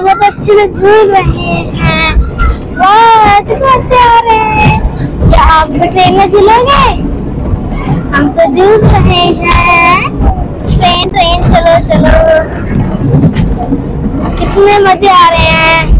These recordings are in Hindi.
हैं, बहुत अच्छे लोग झूल रहे हैं, बहुत मजा आ रहे हैं। क्या आप ट्रेन में झूलोगे? हम तो झूल रहे हैं। ट्रेन ट्रेन चलो चलो, कितने मजे आ रहे हैं।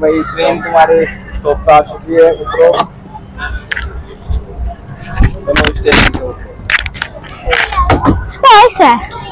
भाई ट्रेन तुम्हारे स्टॉप पर आ चुकी है, उतरो। चलो स्टेशन पे उतरो।